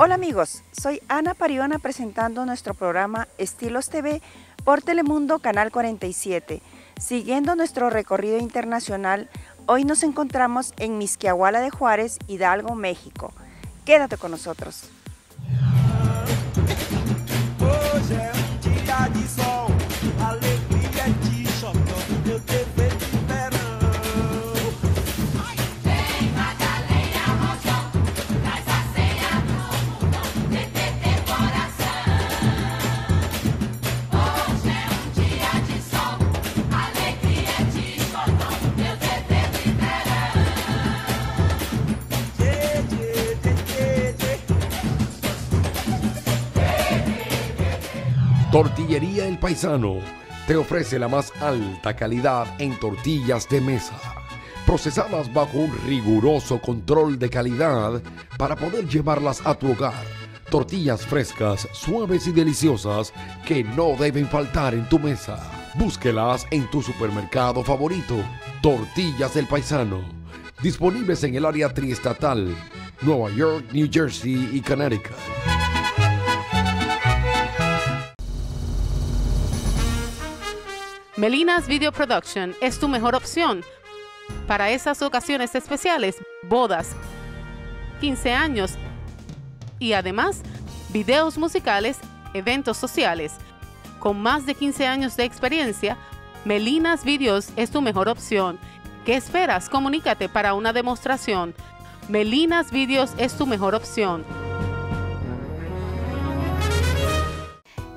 Hola amigos, soy Ana Pariona presentando nuestro programa Estilos TV por Telemundo Canal 47. Siguiendo nuestro recorrido internacional, hoy nos encontramos en Mixquiahuala de Juárez, Hidalgo, México. Quédate con nosotros. Tortillería El Paisano te ofrece la más alta calidad en tortillas de mesa, procesadas bajo un riguroso control de calidad para poder llevarlas a tu hogar. Tortillas frescas, suaves y deliciosas que no deben faltar en tu mesa. Búsquelas en tu supermercado favorito. Tortillas El Paisano, disponibles en el área triestatal, Nueva York, New Jersey y Connecticut. Melina's Video Production es tu mejor opción para esas ocasiones especiales, bodas, 15 años y además videos musicales, eventos sociales. Con más de 15 años de experiencia, Melina's Videos es tu mejor opción. ¿Qué esperas? Comunícate para una demostración. Melina's Videos es tu mejor opción.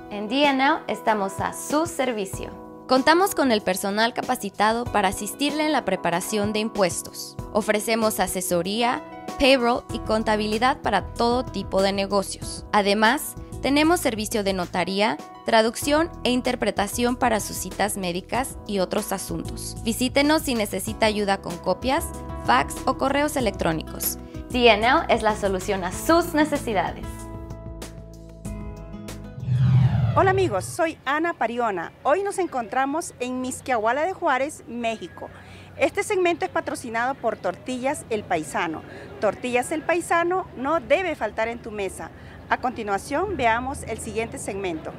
En D&L estamos a su servicio. Contamos con el personal capacitado para asistirle en la preparación de impuestos. Ofrecemos asesoría, payroll y contabilidad para todo tipo de negocios. Además, tenemos servicio de notaría, traducción e interpretación para sus citas médicas y otros asuntos. Visítenos si necesita ayuda con copias, fax o correos electrónicos. D&L es la solución a sus necesidades. Hola amigos, soy Ana Pariona. Hoy nos encontramos en Mixquiahuala de Juárez, México. Este segmento es patrocinado por Tortillas El Paisano. Tortillas El Paisano no debe faltar en tu mesa. A continuación veamos el siguiente segmento.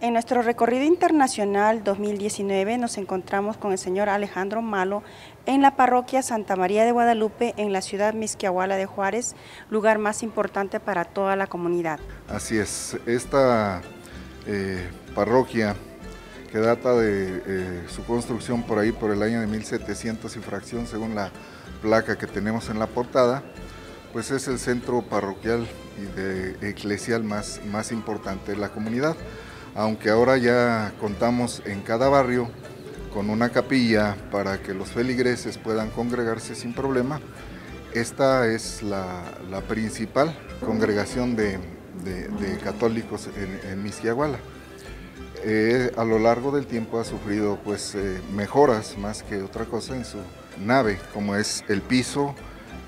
En nuestro recorrido internacional 2019 nos encontramos con el señor Alejandro Malo en la parroquia Santa María de Guadalupe en la ciudad Mixquiahuala de Juárez, lugar más importante para toda la comunidad. Así es, esta parroquia que data de su construcción por ahí por el año de 1700 y fracción según la placa que tenemos en la portada, pues es el centro parroquial y eclesial más importante de la comunidad, aunque ahora ya contamos en cada barrio con una capilla para que los feligreses puedan congregarse sin problema. Esta es la principal congregación de católicos en Mixquiahuala. A lo largo del tiempo ha sufrido pues mejoras más que otra cosa en su nave, como es el piso,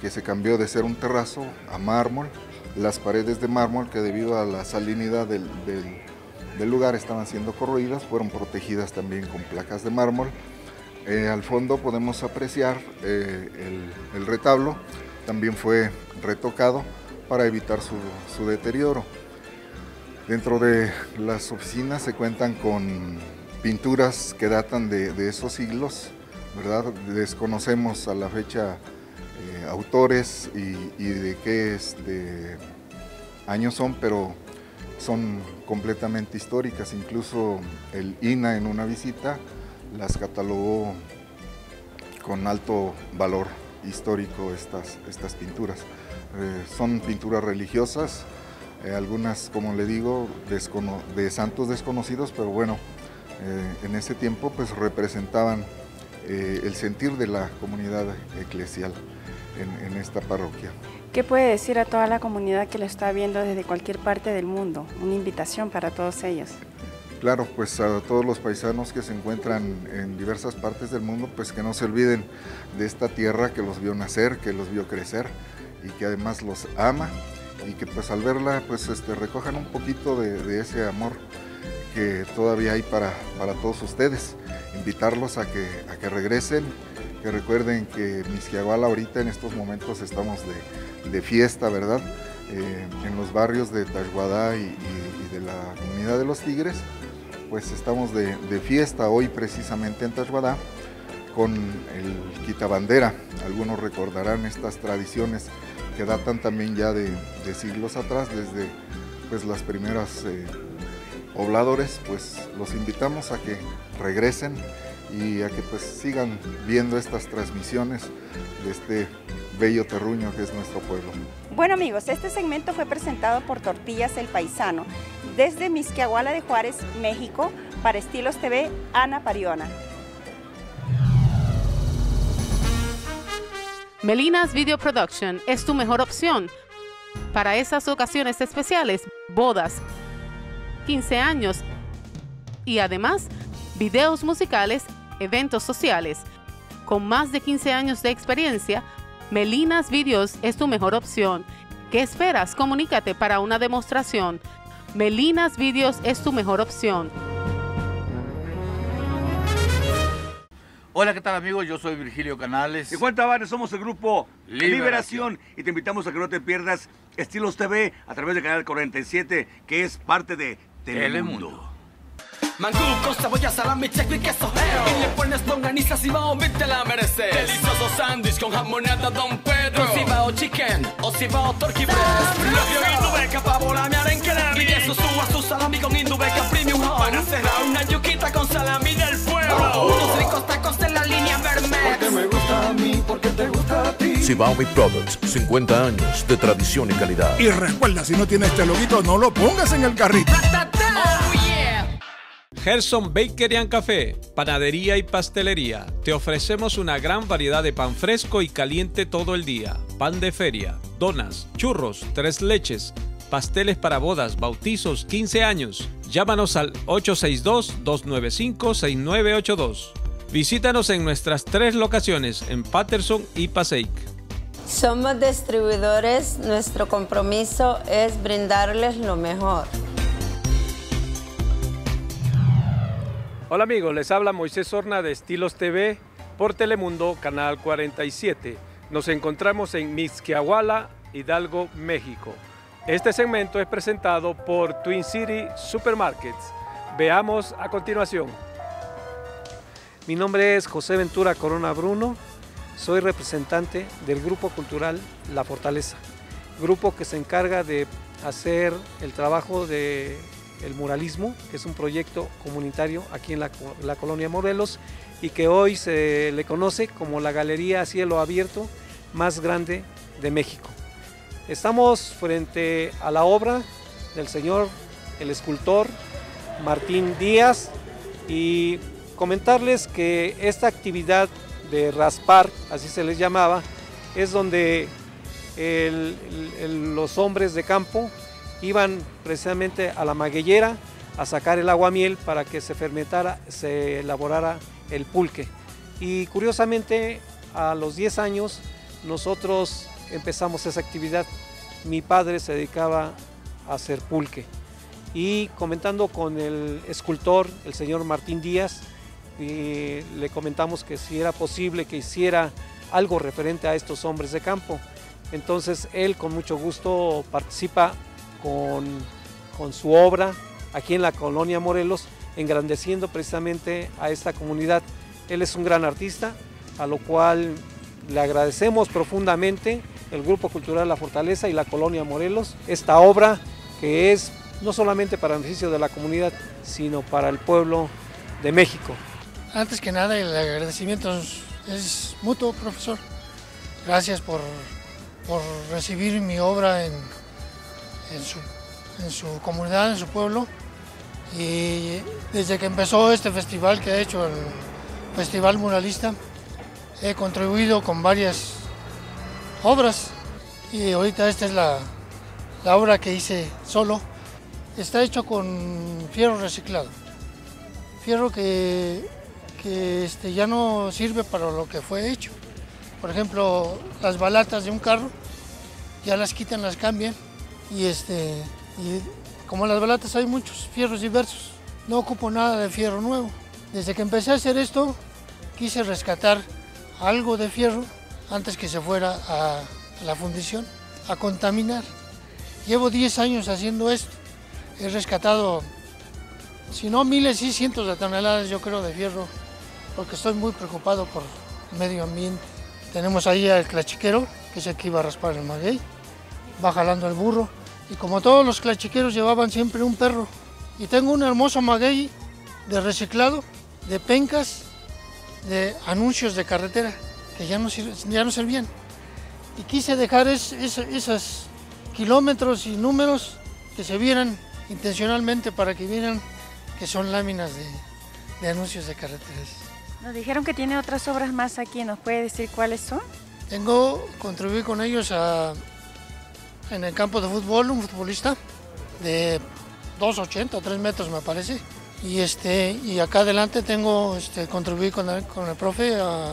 que se cambió de ser un terrazo a mármol, las paredes de mármol que debido a la salinidad del lugar estaban siendo corroídas, fueron protegidas también con placas de mármol. Al fondo podemos apreciar el retablo, también fue retocado para evitar su deterioro. Dentro de las oficinas se cuentan con pinturas que datan de esos siglos, ¿verdad? Desconocemos a la fecha autores y de qué años son, pero son completamente históricas. Incluso el INAH en una visita las catalogó con alto valor histórico estas pinturas. Son pinturas religiosas, algunas, como le digo, de santos desconocidos, pero bueno, en ese tiempo pues representaban el sentir de la comunidad eclesial en esta parroquia. ¿Qué puede decir a toda la comunidad que lo está viendo desde cualquier parte del mundo? Una invitación para todos ellos. Claro, pues a todos los paisanos que se encuentran en diversas partes del mundo, pues que no se olviden de esta tierra que los vio nacer, que los vio crecer, y que además los ama, y que pues al verla pues recojan un poquito de ese amor que todavía hay para todos ustedes. Invitarlos a que regresen, que recuerden que Mixquiahuala ahorita en estos momentos estamos de fiesta, ¿verdad? en los barrios de Targuadá y de la comunidad de Los Tigres, pues estamos de fiesta hoy precisamente en Targuadá con el quitabandera. Algunos recordarán estas tradiciones que datan también ya de siglos atrás, desde pues las primeras pobladores. Pues los invitamos a que regresen y a que pues sigan viendo estas transmisiones de este bello terruño que es nuestro pueblo. Bueno amigos, este segmento fue presentado por Tortillas El Paisano, desde Mixquiahuala de Juárez, México, para Estilos TV, Ana Pariona. Melina's Video Production es tu mejor opción para esas ocasiones especiales, bodas, 15 años y además videos musicales, eventos sociales. Con más de 15 años de experiencia, Melina's Videos es tu mejor opción. ¿Qué esperas? Comunícate para una demostración. Melina's Videos es tu mejor opción. Hola, ¿qué tal amigos? Yo soy Virgilio Canales. Y Juan Tavares, somos el Grupo Liberación. Y te invitamos a que no te pierdas Estilos TV a través del canal 47, que es parte de Telemundo. Mangú con cebolla, salami, checo y queso. Y le pones longanizas y bao, te la mereces. Delicioso sándwich con jamonada Don Pedro. O cibao chicken, o cibao turkey breast. Lobio indubeca pa' volamear en Kenari. Y de eso suba su salami con indubeca premium home. Para cerrar una yuquita con salami del pueblo. Unos ricos tacos de la línea Vermex. Porque me gusta a mí, porque te gusta a ti. Cibao Big Products, 50 años de tradición y calidad. Y recuerda, si no tienes este loguito, no lo pongas en el carrito. Gerson Bakery and Café, panadería y pastelería. Te ofrecemos una gran variedad de pan fresco y caliente todo el día. Pan de feria, donas, churros, tres leches, pasteles para bodas, bautizos, 15 años. Llámanos al 862-295-6982. Visítanos en nuestras 3 locaciones, en Patterson y Passaic. Somos distribuidores, nuestro compromiso es brindarles lo mejor. Hola amigos, les habla Moisés Horna de Estilos TV por Telemundo, Canal 47. Nos encontramos en Mixquiahuala, Hidalgo, México. Este segmento es presentado por Twin City Supermarkets. Veamos a continuación. Mi nombre es José Ventura Corona Bruno. Soy representante del Grupo Cultural La Fortaleza, grupo que se encarga de hacer el trabajo de el muralismo, que es un proyecto comunitario aquí en la colonia Morelos y que hoy se le conoce como la Galería Cielo Abierto más grande de México. Estamos frente a la obra del señor, el escultor Martín Díaz, y comentarles que esta actividad de raspar, así se les llamaba, es donde los hombres de campo iban precisamente a la magueyera a sacar el aguamiel para que se fermentara, se elaborara el pulque. Y curiosamente a los 10 años nosotros empezamos esa actividad. Mi padre se dedicaba a hacer pulque. Y comentando con el escultor, el señor Martín Díaz, y le comentamos que si era posible que hiciera algo referente a estos hombres de campo. Entonces él con mucho gusto participa con su obra aquí en la colonia Morelos, engrandeciendo precisamente a esta comunidad. Él es un gran artista, a lo cual le agradecemos profundamente el Grupo Cultural La Fortaleza y la colonia Morelos, esta obra que es no solamente para beneficio de la comunidad, sino para el pueblo de México. Antes que nada, el agradecimiento es mutuo, profesor. Gracias por recibir mi obra en su comunidad, en su pueblo, y desde que empezó este festival que ha hecho el Festival Muralista, he contribuido con varias obras y ahorita esta es la obra que hice solo. Está hecho con fierro reciclado, fierro que ya no sirve para lo que fue hecho. Por ejemplo, las balatas de un carro ya las quitan, las cambian. Y como en las balatas hay muchos fierros diversos, no ocupo nada de fierro nuevo. Desde que empecé a hacer esto, quise rescatar algo de fierro antes que se fuera a la fundición, a contaminar. Llevo 10 años haciendo esto. He rescatado, si no miles, sí cientos de toneladas, yo creo, de fierro, porque estoy muy preocupado por el medio ambiente. Tenemos ahí al clachiquero, que es el que iba a raspar el maguey, va jalando el burro. Y como todos los clachiqueros llevaban siempre un perro. Y tengo un hermoso maguey de reciclado, de pencas, de anuncios de carretera, que ya no servían. Y quise dejar esos kilómetros y números que se vieran intencionalmente para que vieran que son láminas de anuncios de carreteras. Nos dijeron que tiene otras obras más aquí, ¿nos puede decir cuáles son? Contribuí con ellos en el campo de fútbol, un futbolista de 2.80, 3 metros me parece. Y acá adelante contribuí con el profe a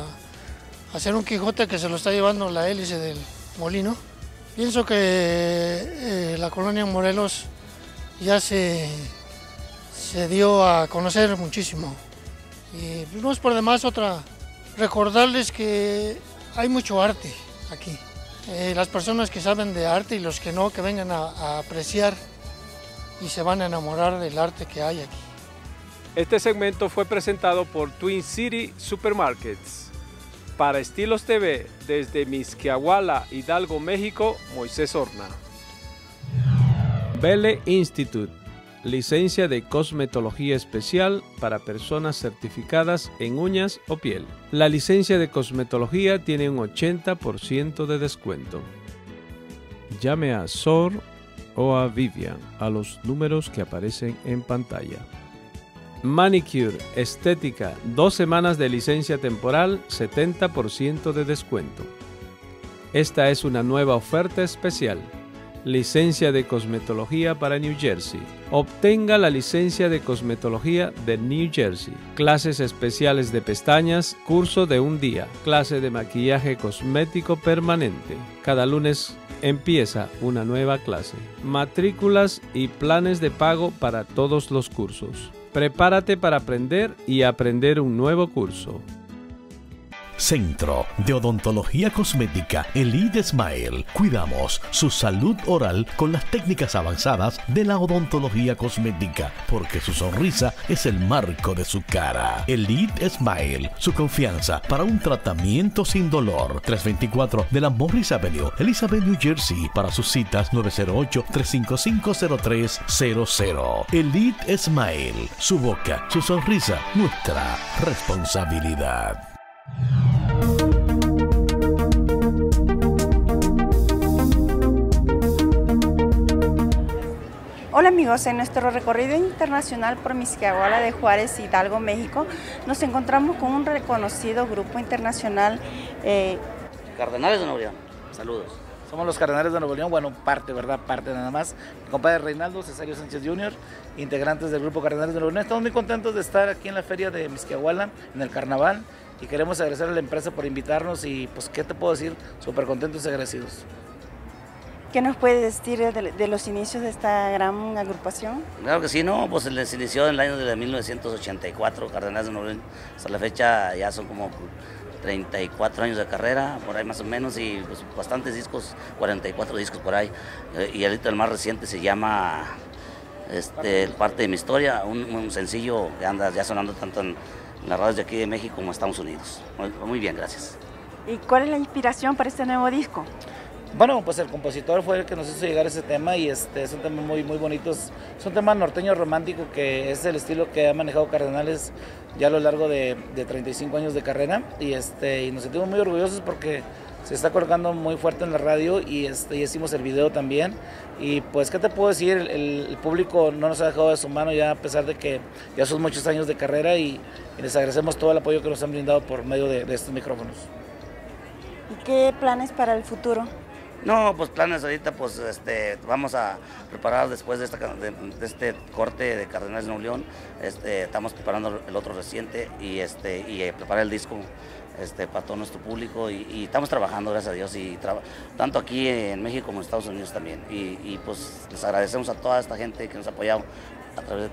hacer un Quijote que se lo está llevando la hélice del molino. Pienso que la colonia Morelos ya se dio a conocer muchísimo. Y no es por demás recordarles que hay mucho arte aquí. Las personas que saben de arte y los que no, que vengan a apreciar y se van a enamorar del arte que hay aquí. Este segmento fue presentado por Twin City Supermarkets. Para Estilos TV, desde Mixquiahuala, Hidalgo, México, Moisés Horna. Belle Institute, licencia de cosmetología especial para personas certificadas en uñas o piel. La licencia de cosmetología tiene un 80% de descuento. Llame a Sor o a Vivian a los números que aparecen en pantalla. Manicure, estética, 2 semanas de licencia temporal, 70% de descuento. Esta es una nueva oferta especial. Licencia de cosmetología para New Jersey. Obtenga la licencia de cosmetología de New Jersey. Clases especiales de pestañas, curso de un día. Clase de maquillaje cosmético permanente. Cada lunes empieza una nueva clase. Matrículas y planes de pago para todos los cursos. Prepárate para aprender y aprender un nuevo curso. Centro de Odontología Cosmética Elite Smile. Cuidamos su salud oral con las técnicas avanzadas de la odontología cosmética, porque su sonrisa es el marco de su cara. Elite Smile, su confianza para un tratamiento sin dolor. 324 de la Morris Avenue, Elizabeth, New Jersey. Para sus citas 908-355-0300. Elite Smile, su boca, su sonrisa, nuestra responsabilidad. Hola amigos, en nuestro recorrido internacional por Mixquiahuala de Juárez, Hidalgo, México, nos encontramos con un reconocido grupo internacional. Cardenales de Nuevo León, saludos. Somos los Cardenales de Nuevo León, bueno, parte, ¿verdad? Parte nada más. Mi compadre Reinaldo Cesario Sánchez Jr., integrantes del grupo Cardenales de Nuevo León. Estamos muy contentos de estar aquí en la feria de Mixquiahuala, en el carnaval. Y queremos agradecer a la empresa por invitarnos y, pues, ¿qué te puedo decir? Súper contentos y agradecidos. ¿Qué nos puedes decir de los inicios de esta gran agrupación? Claro que sí, no, pues les inició en el año de 1984, Cardenales de Nuevo León. Hasta la fecha ya son como 34 años de carrera, por ahí más o menos, y pues, bastantes discos, 44 discos por ahí. Y el más reciente se llama Parte de mi Historia, un sencillo que anda ya sonando tanto en las radios de aquí de México como Estados Unidos. Muy bien, gracias. ¿Y cuál es la inspiración para este nuevo disco? Bueno, pues el compositor fue el que nos hizo llegar ese tema y es un tema muy, muy bonito. Es un tema norteño romántico que es el estilo que ha manejado Cardenales ya a lo largo de 35 años de carrera y nos sentimos muy orgullosos porque se está colocando muy fuerte en la radio y hicimos el video también. Y pues, ¿qué te puedo decir? El público no nos ha dejado de su mano ya, a pesar de que ya son muchos años de carrera, y les agradecemos todo el apoyo que nos han brindado por medio de estos micrófonos. ¿Y qué planes para el futuro? No, pues planes ahorita, pues vamos a preparar después de este corte de Cardenales de Nuevo León. Estamos preparando el otro reciente y preparar el disco para todo nuestro público y estamos trabajando, gracias a Dios, tanto aquí en México como en Estados Unidos también. Y pues les agradecemos a toda esta gente que nos ha apoyado a través de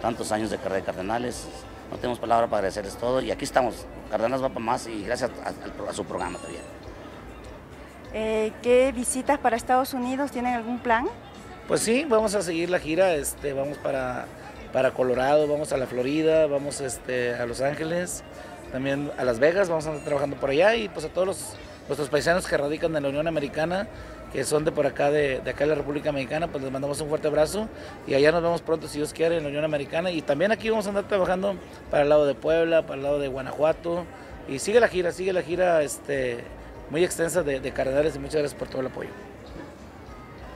tantos años de carrera de Cardenales. No tenemos palabra para agradecerles todo y aquí estamos. Cardenales va para más y gracias a su programa también. ¿Qué visitas para Estados Unidos? ¿Tienen algún plan? Pues sí, vamos a seguir la gira, vamos para Colorado, vamos a la Florida, vamos a Los Ángeles, también a Las Vegas, vamos a estar trabajando por allá, y pues a todos nuestros paisanos que radican en la Unión Americana, que son de por acá, de acá de la República Mexicana, pues les mandamos un fuerte abrazo, y allá nos vemos pronto, si Dios quiere, en la Unión Americana, y también aquí vamos a andar trabajando para el lado de Puebla, para el lado de Guanajuato, y sigue la gira muy extensa de Cardenales, y muchas gracias por todo el apoyo.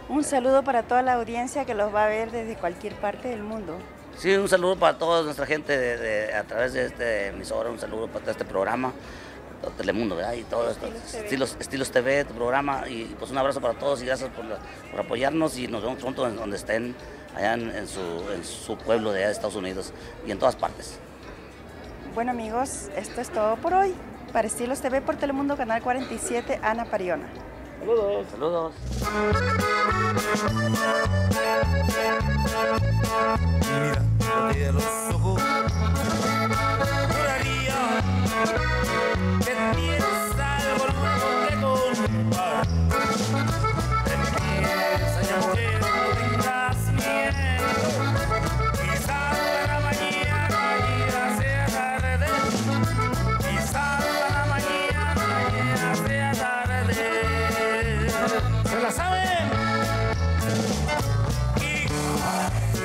Un saludo para toda la audiencia que los va a ver desde cualquier parte del mundo. Sí, un saludo para toda nuestra gente a través de esta emisora, un saludo para todo este programa, Telemundo, ¿verdad? Y todo esto, Estilos TV, tu programa, y pues un abrazo para todos y gracias por apoyarnos, y nos vemos pronto donde estén, allá en su pueblo de allá de Estados Unidos y en todas partes. Bueno amigos, esto es todo por hoy. Para Estilos TV por Telemundo, Canal 47, Ana Pariona. Saludos. Saludos. Mira, de los ojos, juraría que tienes algo nuevo que contar. Empieza ya que no tengas miedo. Quizás para mañana ya sea tarde. Quizás para mañana ya sea tarde. ¿Se la saben? Y fuerte.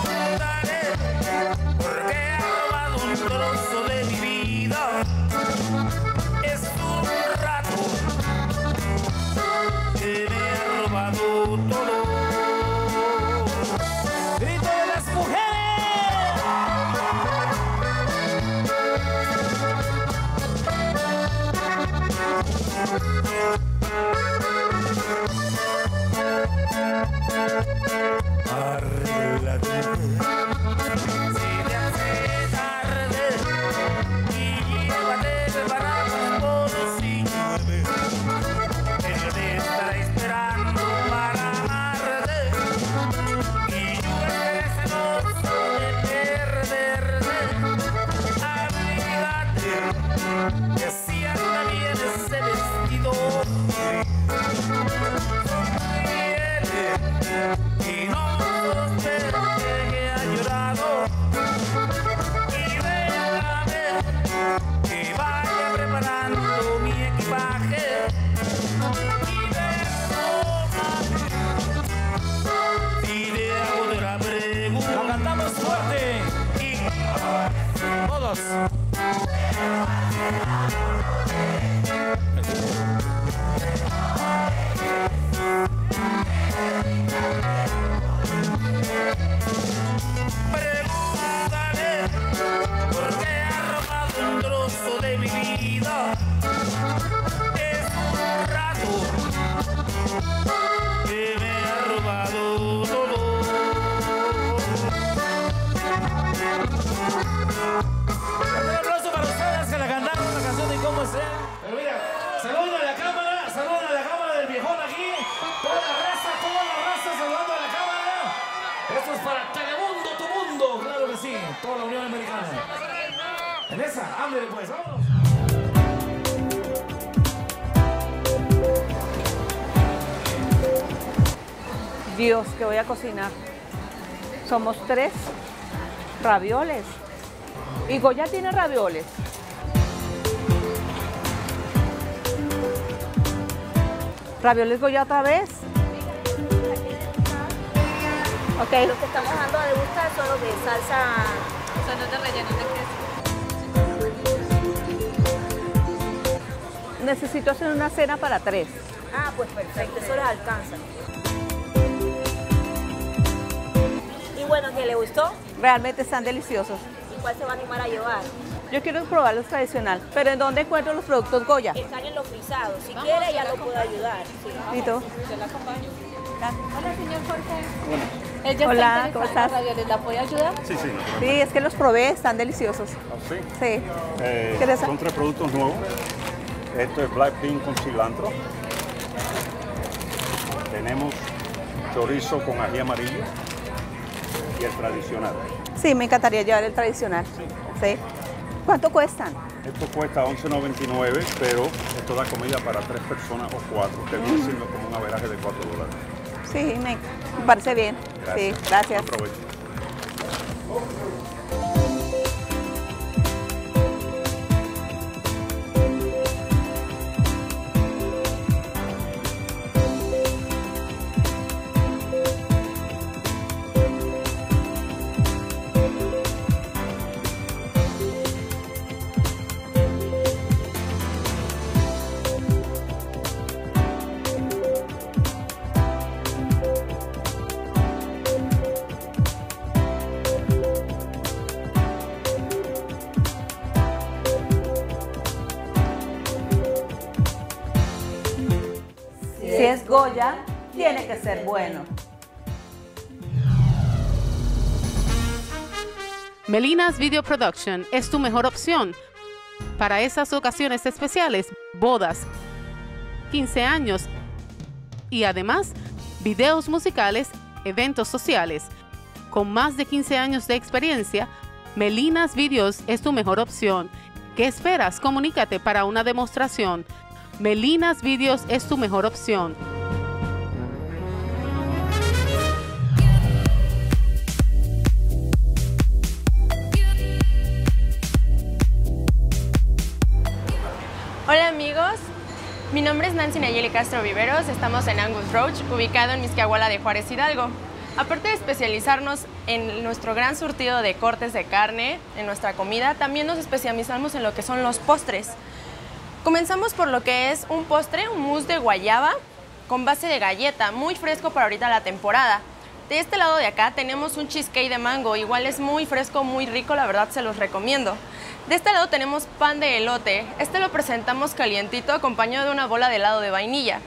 por qué ha robado un trozo de mi vida. Es un rato que me ha robado todo. ¡Grito de las mujeres! Arréglate. Si te hace tarde y llévate para tu bolsillo, él te estará esperando para amarte, y yo estaré celoso de perderte. Abrígate, que si anda bien ese vestido, y no sospeche que ha llorado, y déjame que vaya preparando mi equipaje, y besómame y le hago de la pregunta. ¡Lo cantamos fuerte! Y todos. Pregúntale por qué ha robado un trozo de mi vida. Es un rato que me ha robado todo. Un aplauso para ustedes que la cantaron la canción de cómo ser. Pero mira, saludo a la cámara, saludo a la cámara del viejón aquí. Toda la raza saludando a la cámara. Esto es para Telemundo, tu mundo, claro que sí, toda la Unión Americana. En esa, ándale pues, vámonos. Dios, que voy a cocinar. Somos tres ravioles. Y Goya tiene ravioles. Ravioles Goya otra vez. Okay. Los que estamos dando a degustar son los de salsa. Son los de relleno de queso. Necesito hacer una cena para tres. Ah, pues perfecto, eso les alcanza. Y bueno, ¿qué le gustó? Realmente están deliciosos. ¿Y cuál se va a animar a llevar? Yo quiero probar los tradicionales, pero ¿en dónde encuentro los productos Goya? Están en los frisados, si quiere ella lo puede ayudar. Sí, ¿y tú? Yo la acompaño. Hola, señor Jorge. Bueno. Hola, ¿cómo estás? ¿La puede ayudar? Sí, sí. Sí, es que los probé, están deliciosos. ¿Ah, sí? Sí. Son tres productos nuevos. Esto es black bean con cilantro. Tenemos chorizo con ají amarillo y el tradicional. Sí, me encantaría llevar el tradicional. Sí. ¿Cuánto cuestan? Esto cuesta $11.99, pero esto da comida para 3 personas o 4. Te viene siendo como un averaje de $4. Sí, me parece bien. Gracias. Sí, gracias. Buen provecho. Goya tiene que ser bueno. Melina's Video Production es tu mejor opción para esas ocasiones especiales, bodas, 15 años y además videos musicales, eventos sociales. Con más de 15 años de experiencia, Melina's Videos es tu mejor opción. ¿Qué esperas? Comunícate para una demostración. Melina's Videos es tu mejor opción. Hola amigos, mi nombre es Nancy Nayeli Castro Viveros, estamos en Angus Roach, ubicado en Mixquiahuala de Juárez, Hidalgo. Aparte de especializarnos en nuestro gran surtido de cortes de carne, en nuestra comida, también nos especializamos en lo que son los postres. Comenzamos por lo que es un postre, un mousse de guayaba con base de galleta, muy fresco para ahorita la temporada. De este lado de acá tenemos un cheesecake de mango, igual es muy fresco, muy rico, la verdad se los recomiendo. De este lado tenemos pan de elote, este lo presentamos calientito acompañado de una bola de helado de vainilla.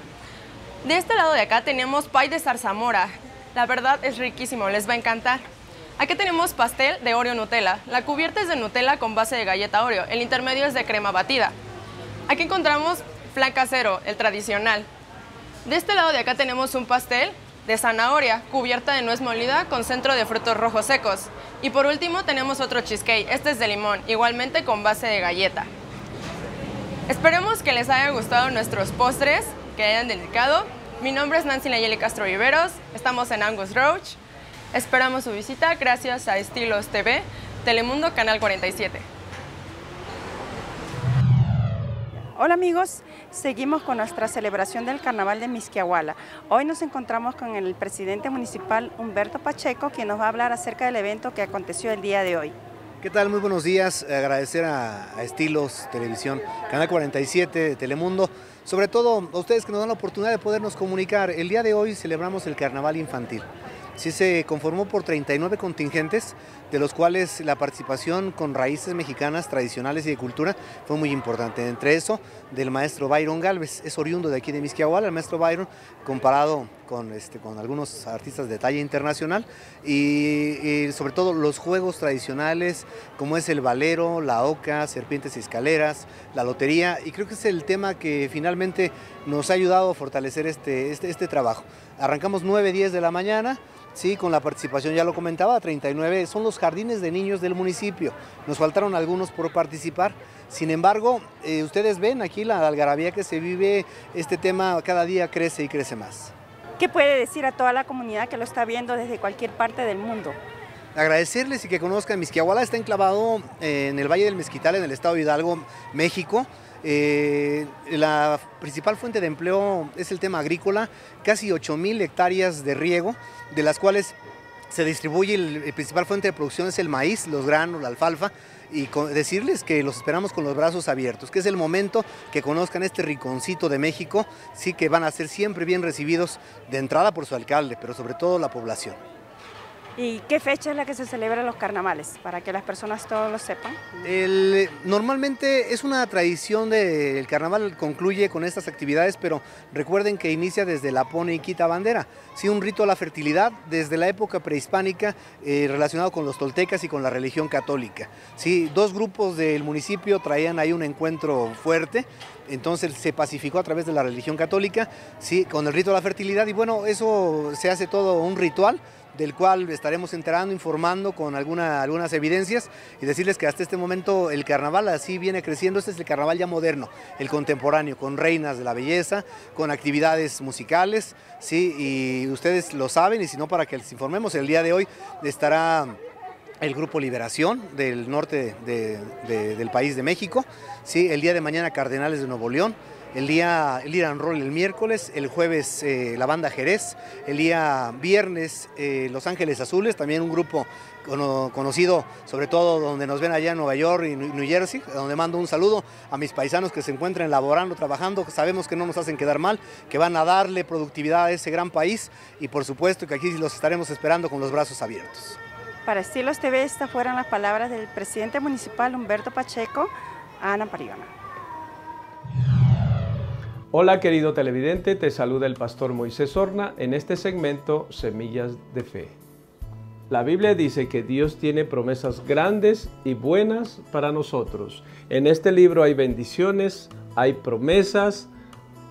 De este lado de acá tenemos pie de zarzamora, la verdad es riquísimo, les va a encantar. Aquí tenemos pastel de Oreo Nutella, la cubierta es de Nutella con base de galleta Oreo, el intermedio es de crema batida. Aquí encontramos flan casero, el tradicional. De este lado de acá tenemos un pastel de zanahoria, cubierta de nuez molida con centro de frutos rojos secos. Y por último tenemos otro cheesecake, este es de limón, igualmente con base de galleta. Esperemos que les haya gustado nuestros postres que hayan dedicado. Mi nombre es Nancy Nayeli Castro Viveros, estamos en Angus Roach. Esperamos su visita gracias a Estilos TV, Telemundo Canal 47. Hola amigos, seguimos con nuestra celebración del Carnaval de Mixquiahuala. Hoy nos encontramos con el presidente municipal Humberto Pacheco, quien nos va a hablar acerca del evento que aconteció el día de hoy. ¿Qué tal? Muy buenos días. Agradecer a Estilos Televisión, Canal 47 de Telemundo, sobre todo a ustedes que nos dan la oportunidad de podernos comunicar. El día de hoy celebramos el Carnaval Infantil. Sí, se conformó por 39 contingentes, de los cuales la participación con raíces mexicanas tradicionales y de cultura fue muy importante. Entre eso, del maestro Byron Galvez, es oriundo de aquí de Mixquiahuala, el maestro Byron, comparado con algunos artistas de talla internacional y sobre todo los juegos tradicionales como es el valero, la oca, serpientes y escaleras, la lotería, y creo que es el tema que finalmente nos ha ayudado a fortalecer este trabajo. Arrancamos 9, 10 de la mañana. Sí, con la participación, ya lo comentaba, 39, son los jardines de niños del municipio. Nos faltaron algunos por participar. Sin embargo, ustedes ven aquí la algarabía que se vive, este tema cada día crece y crece más. ¿Qué puede decir a toda la comunidad que lo está viendo desde cualquier parte del mundo? Agradecerles y que conozcan. Mixquiahuala está enclavado en el Valle del Mezquital, en el estado de Hidalgo, México. La principal fuente de empleo es el tema agrícola, casi 8,000 hectáreas de riego, de las cuales se distribuye, la principal fuente de producción es el maíz, los granos, la alfalfa, y decirles que los esperamos con los brazos abiertos, que es el momento que conozcan este rinconcito de México, sí que van a ser siempre bien recibidos de entrada por su alcalde, pero sobre todo la población. ¿Y qué fecha es la que se celebran los carnavales? Para que las personas todos lo sepan. Normalmente es una tradición del carnaval, concluye con estas actividades, pero recuerden que inicia desde la pone y quita bandera. Sí, un rito a la fertilidad desde la época prehispánica relacionado con los toltecas y con la religión católica. Sí, dos grupos del municipio traían ahí un encuentro fuerte, entonces se pacificó a través de la religión católica, sí, con el rito a la fertilidad, y bueno, eso se hace todo un ritual, del cual estaremos enterando, informando con algunas evidencias y decirles que hasta este momento el carnaval así viene creciendo. Este es el carnaval ya moderno, el contemporáneo, con reinas de la belleza, con actividades musicales, sí, y ustedes lo saben, y si no, para que les informemos, el día de hoy estará el Grupo Liberación del norte del país de México, sí, el día de mañana Cardenales de Nuevo León, el Irán Roll el miércoles, el jueves la Banda Jerez, el día viernes Los Ángeles Azules, también un grupo conocido, sobre todo donde nos ven allá en Nueva York y New Jersey, donde mando un saludo a mis paisanos que se encuentran laborando, trabajando, sabemos que no nos hacen quedar mal, que van a darle productividad a ese gran país, y por supuesto que aquí los estaremos esperando con los brazos abiertos. Para Estilos TV, estas fueron las palabras del presidente municipal Humberto Pacheco, a Ana Pariona. Hola querido televidente, te saluda el pastor Moisés Horna en este segmento Semillas de Fe. La Biblia dice que Dios tiene promesas grandes y buenas para nosotros. En este libro hay bendiciones, hay promesas,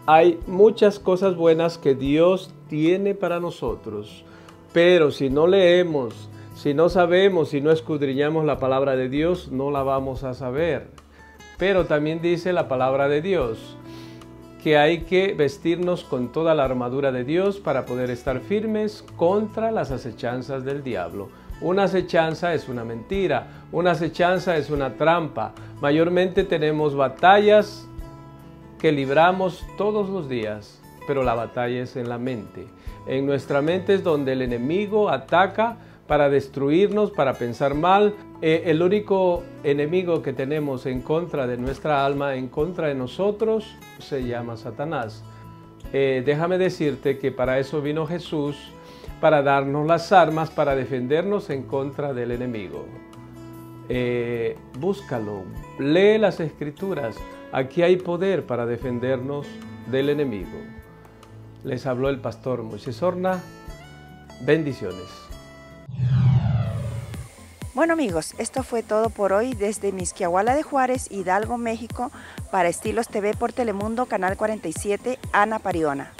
hay muchas cosas buenas que Dios tiene para nosotros. Pero si no leemos, si no sabemos, si no escudriñamos la palabra de Dios, no la vamos a saber. Pero también dice la palabra de Dios que hay que vestirnos con toda la armadura de Dios para poder estar firmes contra las acechanzas del diablo. Una acechanza es una mentira, una acechanza es una trampa. Mayormente tenemos batallas que libramos todos los días, pero la batalla es en la mente. En nuestra mente es donde el enemigo ataca para destruirnos, para pensar mal. El único enemigo que tenemos en contra de nuestra alma, en contra de nosotros, se llama Satanás. Déjame decirte que para eso vino Jesús, para darnos las armas, para defendernos en contra del enemigo. Búscalo, lee las Escrituras. Aquí hay poder para defendernos del enemigo. Les habló el pastor Moisés Horna. Bendiciones. Bueno amigos, esto fue todo por hoy desde Mixquiahuala de Juárez, Hidalgo, México, para Estilos TV por Telemundo, Canal 47, Ana Pariona.